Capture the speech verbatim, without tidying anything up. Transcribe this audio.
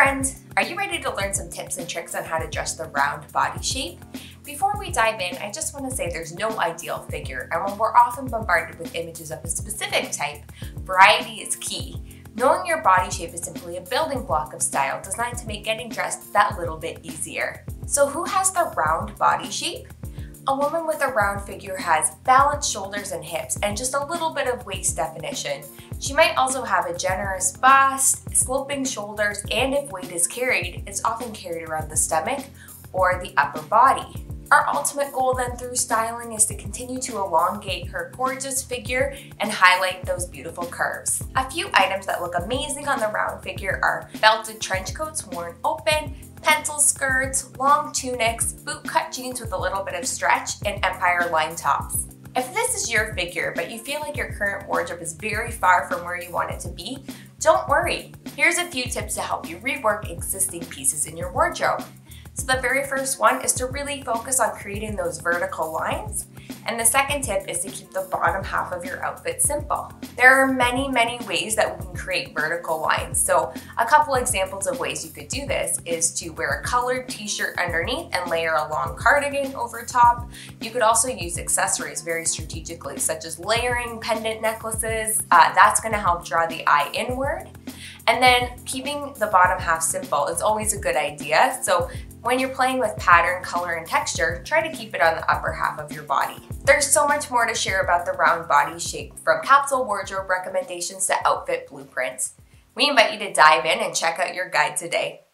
Friends, are you ready to learn some tips and tricks on how to dress the round body shape? Before we dive in, I just want to say there's no ideal figure, and when we're often bombarded with images of a specific type, variety is key. Knowing your body shape is simply a building block of style designed to make getting dressed that little bit easier. So who has the round body shape? A woman with a round figure has balanced shoulders and hips and just a little bit of waist definition. She might also have a generous bust, sloping shoulders, and if weight is carried, it's often carried around the stomach or the upper body. Our ultimate goal then through styling is to continue to elongate her gorgeous figure and highlight those beautiful curves. A few items that look amazing on the round figure are belted trench coats worn open, pencil skirts, long tunics, bootcut jeans with a little bit of stretch, and empire line tops. If this is your figure, but you feel like your current wardrobe is very far from where you want it to be, don't worry. Here's a few tips to help you rework existing pieces in your wardrobe. So the very first one is to really focus on creating those vertical lines. And the second tip is to keep the bottom half of your outfit simple. There are many, many ways that we can create vertical lines. So a couple examples of ways you could do this is to wear a colored t-shirt underneath and layer a long cardigan over top. You could also use accessories very strategically, such as layering pendant necklaces. Uh, that's gonna help draw the eye inward. And then keeping the bottom half simple is always a good idea. So when you're playing with pattern, color, and texture, try to keep it on the upper half of your body. There's so much more to share about the round body shape, from capsule wardrobe recommendations to outfit blueprints. We invite you to dive in and check out your guide today.